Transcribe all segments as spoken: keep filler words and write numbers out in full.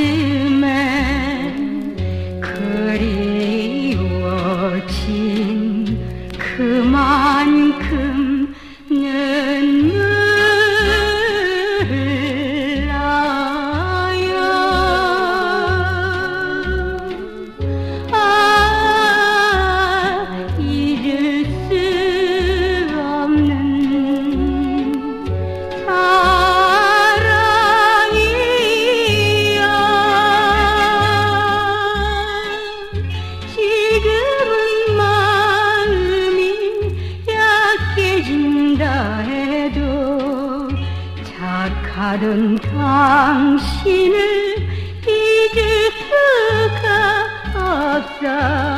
있지만 그리워진 그만큼 눈물 나요. 아, 잊을 수 없는 해도 착하던 당신을 잊을 수가 없어요.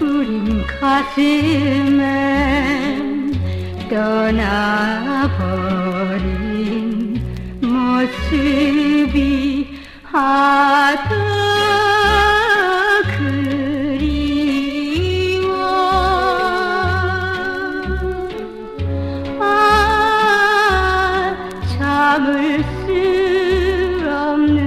우린 가슴엔 떠나버린 모습이 하도 그리워. 아, 참을 수 없는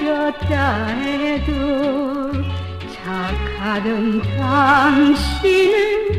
헤어졌다 해도 착하던 당신은